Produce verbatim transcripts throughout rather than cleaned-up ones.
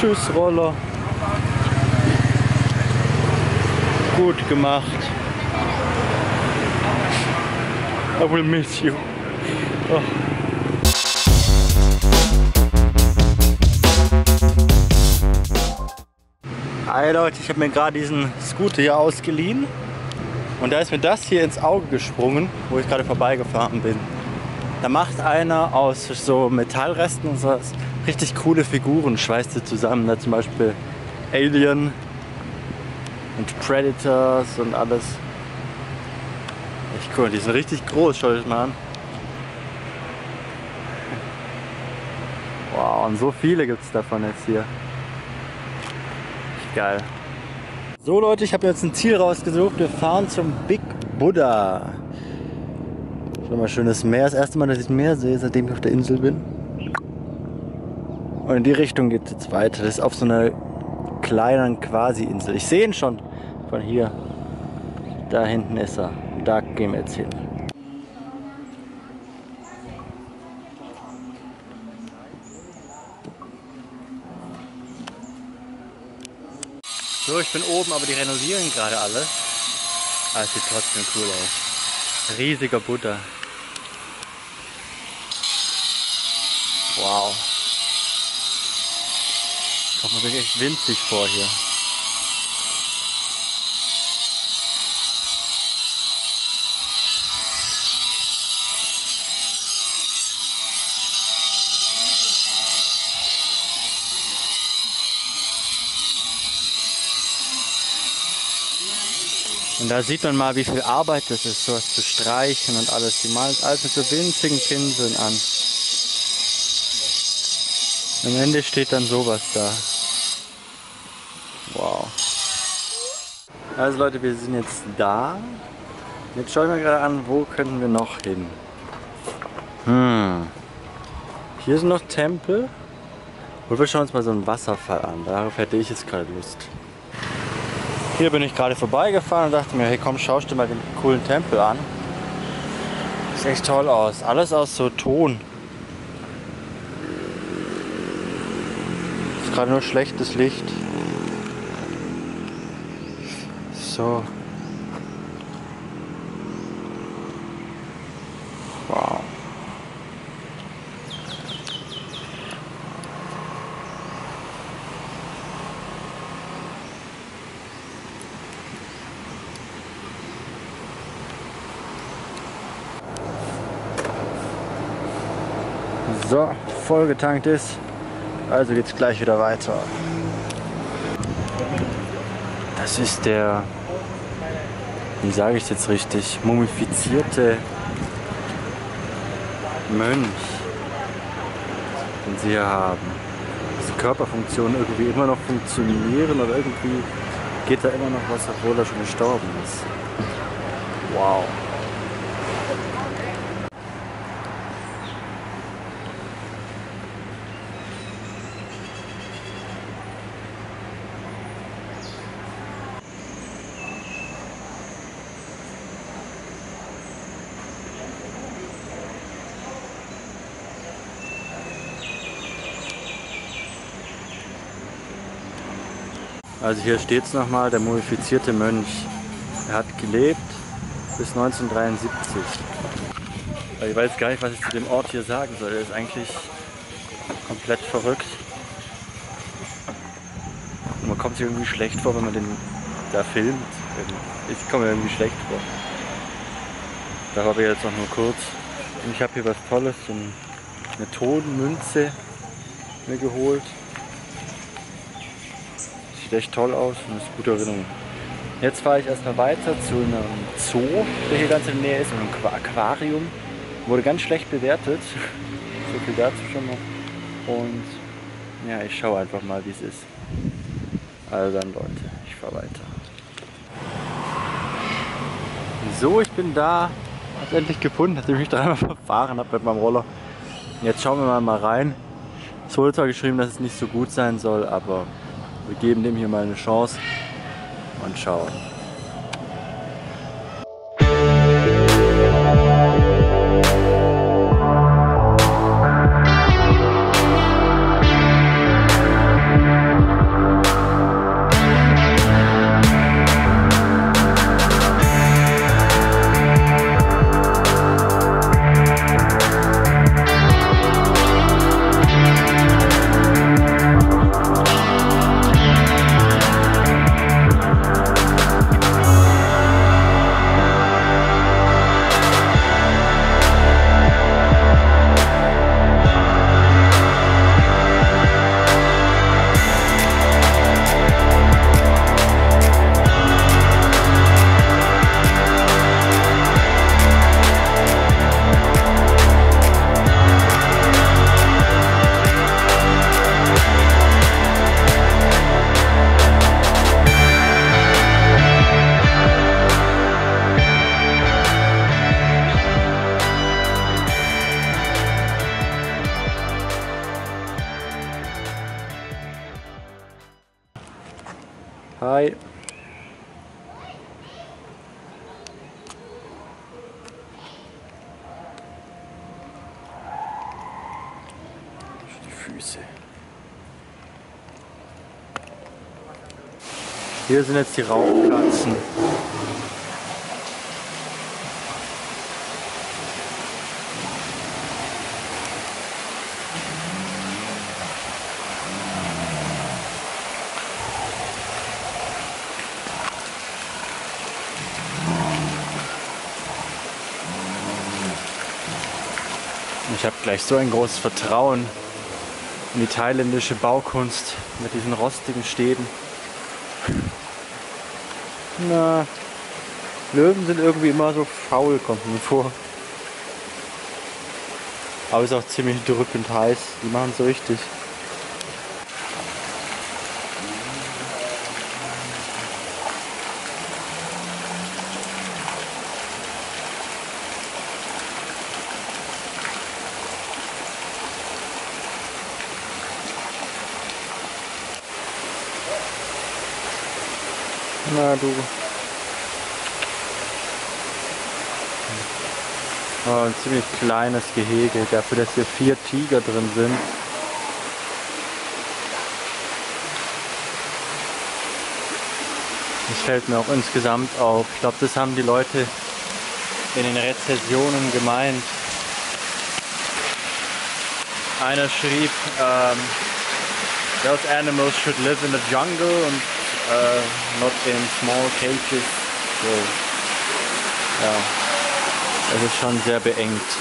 Tschüss, Roller. Gut gemacht. I will miss you. Oh. Hey Leute, ich habe mir gerade diesen Scooter hier ausgeliehen. Und da ist mir das hier ins Auge gesprungen, wo ich gerade vorbeigefahren bin. Da macht einer aus so Metallresten und so richtig coole Figuren, schweißt sie zusammen. Da zum Beispiel Alien und Predators und alles. Echt cool, die sind richtig groß, schau ich mal an. Wow, und so viele gibt es davon jetzt hier. Echt geil. So Leute, ich habe jetzt ein Ziel rausgesucht. Wir fahren zum Big Buddha. Schon mal schönes Meer. Das erste Mal, dass ich Meer sehe, seitdem ich auf der Insel bin. Und in die Richtung geht es jetzt weiter. Das ist auf so einer kleinen Quasi-Insel. Ich sehe ihn schon von hier. Da hinten ist er. Da gehen wir jetzt hin. So, ich bin oben, aber die renovieren gerade alles. Aber es sieht trotzdem cool aus. Riesiger Buddha. Wow. Kommt mir wirklich echt winzig vor hier. Und da sieht man mal, wie viel Arbeit das ist, sowas zu streichen und alles. Die malen alles mit so winzigen Pinseln an. Am Ende steht dann sowas da. Wow. Also Leute, wir sind jetzt da. Jetzt schauen wir gerade an, wo können wir noch hin. Hm. Hier sind noch Tempel. Und wir schauen uns mal so einen Wasserfall an. Darauf hätte ich jetzt gerade Lust. Hier bin ich gerade vorbeigefahren und dachte mir, hey komm, schaust du mal den coolen Tempel an. Sieht echt toll aus. Alles aus so Ton. Ist gerade nur schlechtes Licht. So. Wow. So, vollgetankt ist, also geht's gleich wieder weiter. Das ist der, wie sage ich jetzt richtig, mumifizierte Mönch, den sie hier haben. Dass die Körperfunktionen irgendwie immer noch funktionieren, aber irgendwie geht da immer noch was, obwohl er schon gestorben ist. Wow. Also hier steht es nochmal, der mumifizierte Mönch. Er hat gelebt bis neunzehnhundertdreiundsiebzig. Ich weiß gar nicht, was ich zu dem Ort hier sagen soll. Er ist eigentlich komplett verrückt. Und man kommt sich irgendwie schlecht vor, wenn man den da filmt. Ich komme mir irgendwie schlecht vor. Da habe ich jetzt noch nur kurz. Und ich habe hier was Tolles, so eine Tonmünze mir geholt. Sieht echt toll aus und ist gute Erinnerung. Jetzt fahre ich erstmal weiter zu einem Zoo, der hier ganz in der Nähe ist, und einem Aquarium. Wurde ganz schlecht bewertet. So viel dazu schon mal. Und ja, ich schaue einfach mal, wie es ist. Also dann Leute, ich fahre weiter. So, ich bin da. Hab's endlich gefunden, nachdem ich mich dreimal verfahren habe mit meinem Roller. Jetzt schauen wir mal, mal rein. Es wurde zwar geschrieben, dass es nicht so gut sein soll, aber wir geben dem hier mal eine Chance und schauen. Hi. Die Füße. Hier sind jetzt die Raubkatzen. Ich habe gleich so ein großes Vertrauen in die thailändische Baukunst mit diesen rostigen Stäben. Na, Löwen sind irgendwie immer so faul, kommt mir vor. Aber ist auch ziemlich drückend heiß, die machen es richtig. Na du. Oh, ein ziemlich kleines Gehege, dafür, dass hier vier Tiger drin sind. Das fällt mir auch insgesamt auf. Ich glaube, das haben die Leute in den Rezensionen gemeint. Einer schrieb, um, those animals should live in the jungle und Uh, not in small cages. So. Ja, es ist schon sehr beengt.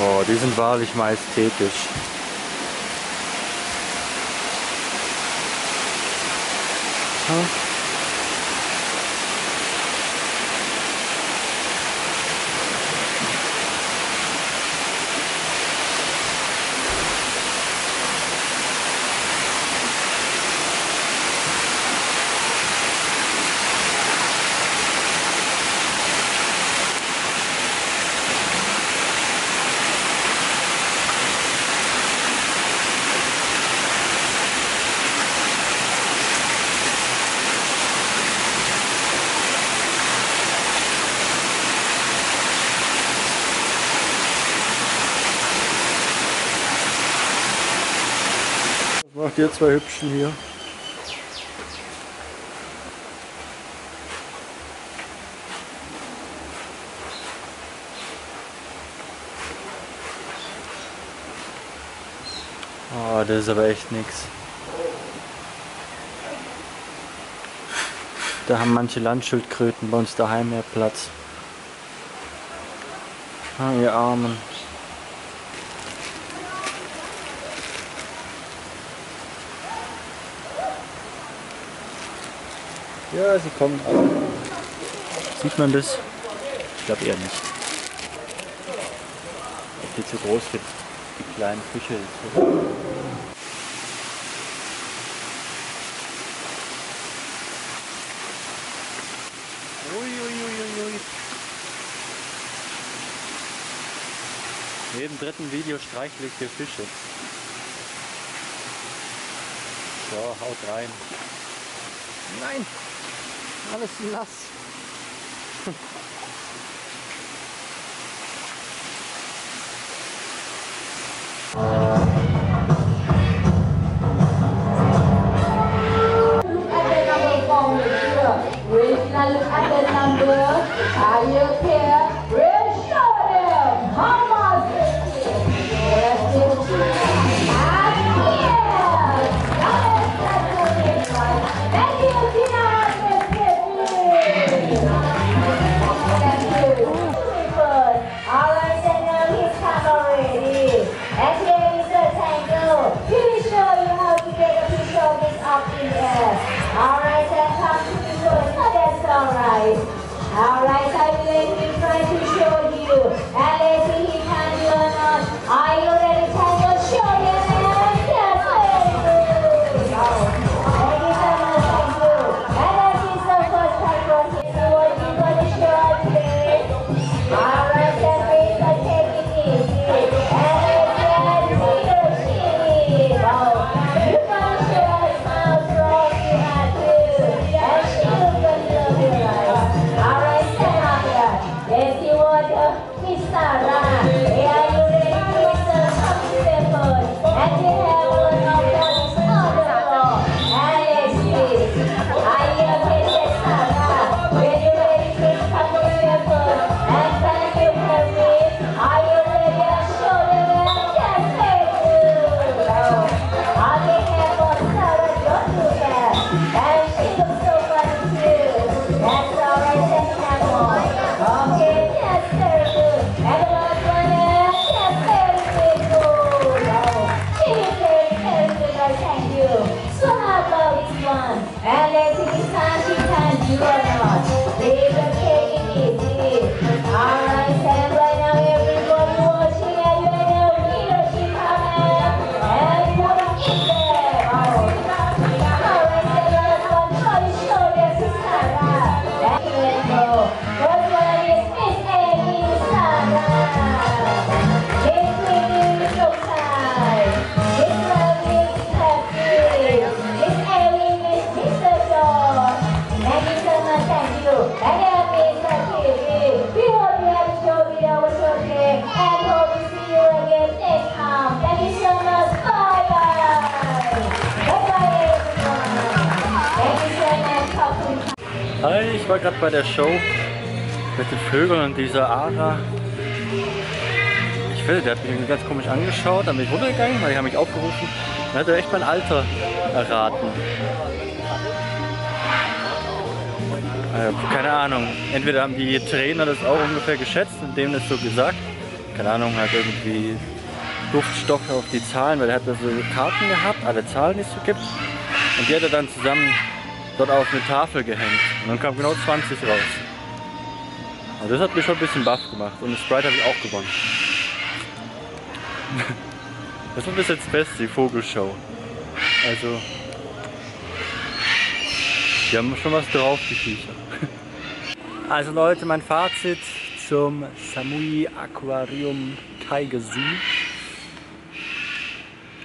Oh, die sind wahrlich majestätisch. Huh? Macht ihr zwei Hübschen hier? Oh, das ist aber echt nix. Da haben manche Landschildkröten bei uns daheim mehr Platz. Ah, ihr Armen. Ja, sie kommen alle. Sieht man das? Ich glaube eher nicht. Viel zu groß für die kleinen Fische. Uiuiuiui. In jedem dritten Video streichle ich hier Fische. So, haut rein. Nein! Alles nass. All right, that means I'm taking it easy. Ich war gerade bei der Show mit den Vögeln und dieser Ara. Ich finde, der hat mich ganz komisch angeschaut, dann bin ich runtergegangen, weil die haben mich aufgerufen. Dann hat er echt mein Alter erraten. Äh, keine Ahnung, entweder haben die Trainer das auch ungefähr geschätzt und dem das so gesagt. Keine Ahnung, hat irgendwie Duftstoffe auf die Zahlen, weil er hat so Karten gehabt, alle Zahlen, die es so gibt. Und die hat er dann zusammen dort auf eine Tafel gehängt. Und dann kam genau zwanzig raus. Und das hat mich schon ein bisschen baff gemacht. Und das Sprite habe ich auch gewonnen. Das war bis jetzt best, die Vogelshow. Also, die haben schon was drauf, die Viecher. Also Leute, mein Fazit zum Samui Aquarium Tiger Zoo.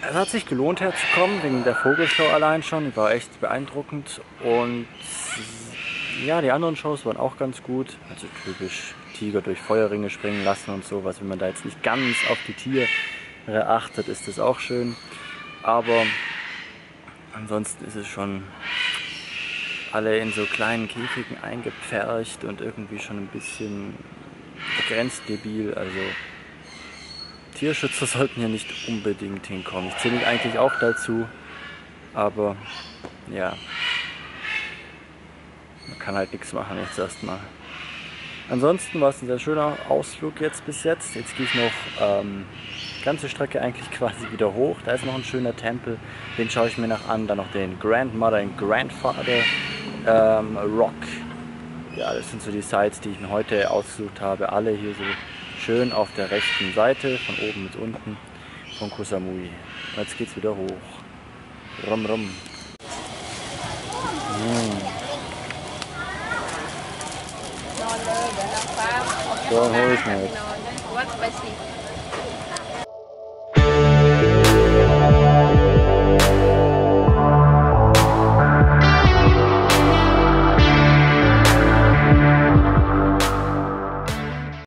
Es hat sich gelohnt herzukommen, wegen der Vogelshow allein schon, die war echt beeindruckend und ja, die anderen Shows waren auch ganz gut, also typisch Tiger durch Feuerringe springen lassen und sowas, wenn man da jetzt nicht ganz auf die Tiere achtet, ist das auch schön, aber ansonsten ist es schon alle in so kleinen Käfigen eingepfercht und irgendwie schon ein bisschen grenzdebil, also Tierschützer sollten hier nicht unbedingt hinkommen. Ich zähle eigentlich auch dazu, aber ja, man kann halt nichts machen jetzt erstmal. Ansonsten war es ein sehr schöner Ausflug jetzt bis jetzt. Jetzt gehe ich noch ähm, ganze Strecke eigentlich quasi wieder hoch. Da ist noch ein schöner Tempel, den schaue ich mir noch an. Dann noch den Grandmother and Grandfather ähm, Rock. Ja, das sind so die Sites, die ich mir heute ausgesucht habe. Alle hier so schön auf der rechten Seite, von oben bis unten, von Koh Samui. Jetzt geht's wieder hoch. Rum, rum. Mm. So, hol ich mir jetzt.